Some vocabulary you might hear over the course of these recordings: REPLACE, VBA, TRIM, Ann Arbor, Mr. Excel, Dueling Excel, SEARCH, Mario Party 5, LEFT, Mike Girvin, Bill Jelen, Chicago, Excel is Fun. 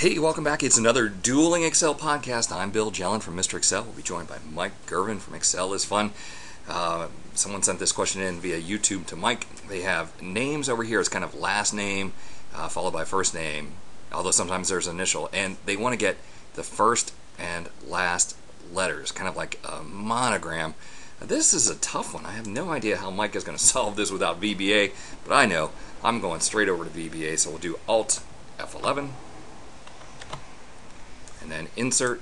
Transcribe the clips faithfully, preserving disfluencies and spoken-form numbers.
Hey, welcome back. It's another Dueling Excel podcast. I'm Bill Jelen from Mister Excel. We'll be joined by Mike Girvin from Excel is Fun. Uh, someone sent this question in via YouTube to Mike. They have names over here. It's kind of last name uh, followed by first name, although sometimes there's an initial. And they want to get the first and last letters, kind of like a monogram. This is a tough one. I have no idea how Mike is going to solve this without V B A, but I know I'm going straight over to V B A, so we'll do Alt F eleven and then insert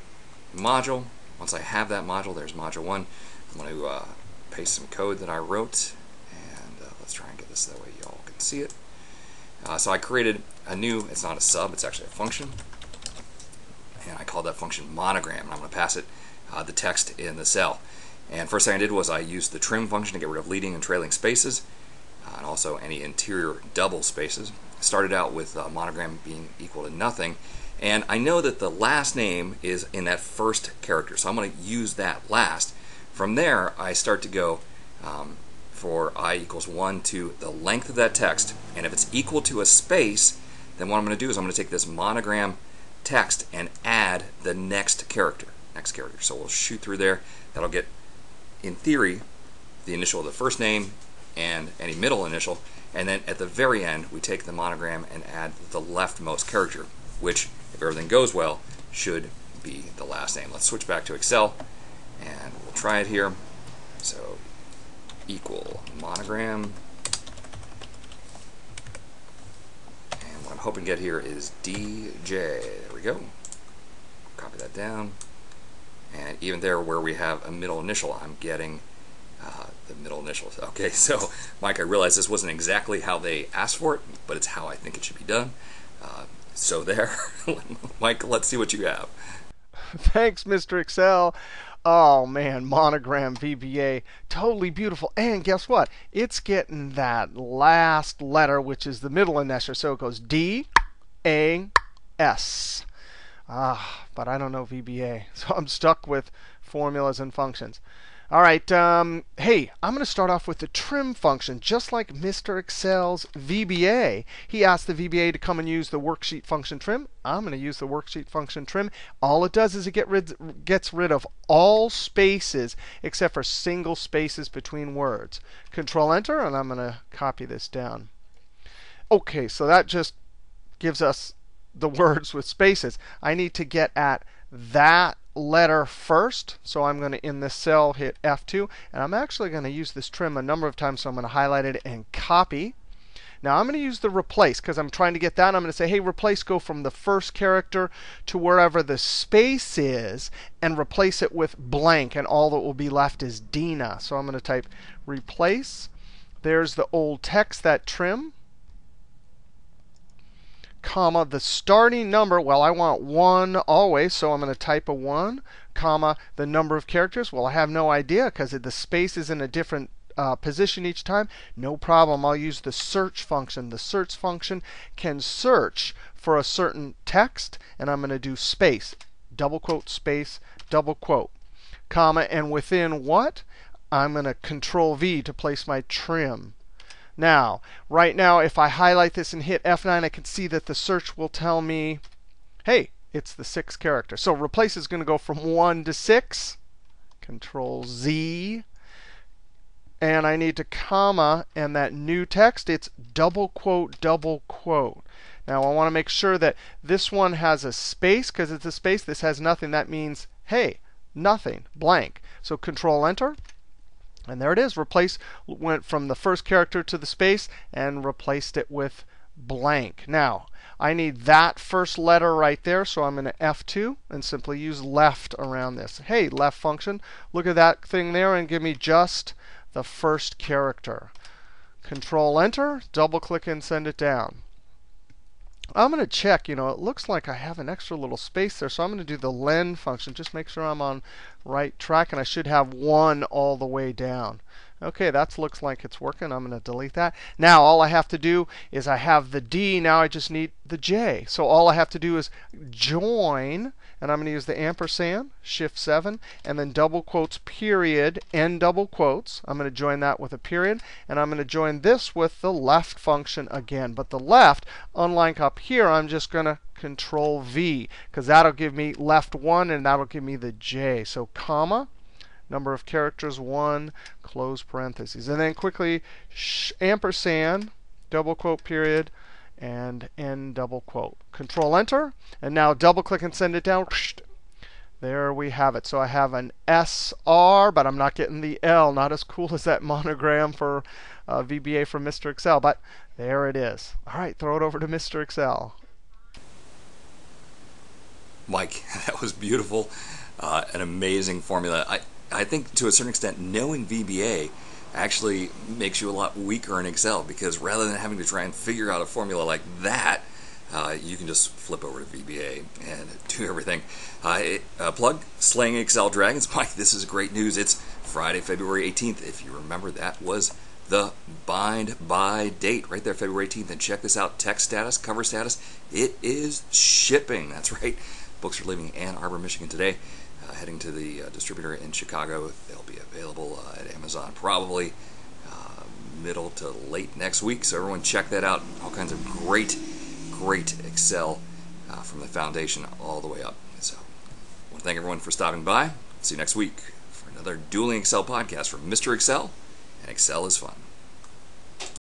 module. Once I have that module, there's module one. I'm going to uh, paste some code that I wrote, and uh, let's try and get this that way y'all can see it. Uh, so I created a new, it's not a sub, it's actually a function, and I called that function monogram, and I'm going to pass it uh, the text in the cell. And first thing I did was I used the trim function to get rid of leading and trailing spaces, uh, and also any interior double spaces. I started out with uh, monogram being equal to nothing, and I know that the last name is in that first character, so I'm going to use that last. From there, I start to go um, for I equals one to the length of that text, and if it's equal to a space, then what I'm going to do is I'm going to take this monogram text and add the next character. Next character. So we'll shoot through there. That'll get, in theory, the initial of the first name and any middle initial, and then at the very end we take the monogram and add the leftmost character, which, if everything goes well, should be the last name. Let's switch back to Excel and we'll try it here. So equal monogram, and what I'm hoping to get here is D J. There we go. Copy that down. And even there where we have a middle initial, I'm getting uh, the middle initials. Okay, so Mike, I realize this wasn't exactly how they asked for it, but it's how I think it should be done. Uh, so there, Mike, let's see what you have. Thanks, Mister Excel. Oh man, monogram V B A, totally beautiful. And guess what? It's getting that last letter, which is the middle initial. So it goes D, A, S. Ah, but I don't know V B A, so I'm stuck with formulas and functions. All right, um, hey, I'm going to start off with the trim function, just like Mister Excel's V B A. He asked the V B A to come and use the worksheet function trim. I'm going to use the worksheet function trim. All it does is it get rid, gets rid of all spaces except for single spaces between words. Control Enter, and I'm going to copy this down. OK, so that just gives us the words with spaces. I need to get at that letter first, so I'm going to, in this cell, hit F two, and I'm actually going to use this trim a number of times, so I'm going to highlight it and copy. Now I'm going to use the replace because I'm trying to get that. I'm going to say, hey, replace, go from the first character to wherever the space is and replace it with blank, and all that will be left is Dina. So I'm going to type replace. There's the old text, that trim, comma, the starting number. Well, I want one always, so I'm going to type a one, comma, the number of characters. Well, I have no idea because the space is in a different uh, position each time. No problem. I'll use the search function. The search function can search for a certain text, and I'm going to do space, double quote, space, double quote, comma, and within what? I'm going to Control V to place my trim. Now, right now, if I highlight this and hit F nine, I can see that the search will tell me, hey, it's the sixth character. So replace is going to go from one to six. Control Z. And I need to comma, and that new text, it's double quote, double quote. Now, I want to make sure that this one has a space, because it's a space. This has nothing. That means, hey, nothing, blank. So Control Enter. And there it is. Replace went from the first character to the space and replaced it with blank. Now, I need that first letter right there, so I'm going to F two and simply use left around this. Hey, left function, look at that thing there and give me just the first character. Control Enter, double click, and send it down. I'm going to check. You know, it looks like I have an extra little space there, so I'm going to do the len function. Just make sure I'm on right track, and I should have one all the way down. OK, that looks like it's working. I'm going to delete that. Now all I have to do is I have the D. Now I just need the J. So all I have to do is join. And I'm going to use the ampersand, shift seven, and then double quotes, period, end double quotes. I'm going to join that with a period. And I'm going to join this with the left function again. But the left, unlike up here, I'm just going to Control V, because that'll give me left one, and that'll give me the J. So comma, number of characters, one, close parentheses. And then quickly, sh ampersand, double quote, period, and end double quote. Control Enter. And now double click and send it down. There we have it. So I have an S R, but I'm not getting the L. Not as cool as that monogram for uh, V B A from Mister Excel, but there it is. All right, throw it over to Mister Excel. Mike, that was beautiful, uh, an amazing formula. I, I think to a certain extent, knowing V B A actually makes you a lot weaker in Excel, because rather than having to try and figure out a formula like that, uh, you can just flip over to V B A and do everything. Uh, it, uh, plug, slaying Excel dragons. Mike, this is great news. It's Friday, February eighteenth. If you remember, that was the bind by date right there, February eighteenth. And check this out, text status, cover status. It is shipping. That's right. Books are leaving Ann Arbor, Michigan today, uh, heading to the uh, distributor in Chicago. They'll be available uh, at Amazon probably uh, middle to late next week. So everyone check that out. All kinds of great, great Excel uh, from the foundation all the way up. So I want to thank everyone for stopping by. See you next week for another Dueling Excel podcast from Mister Excel and Excel is Fun.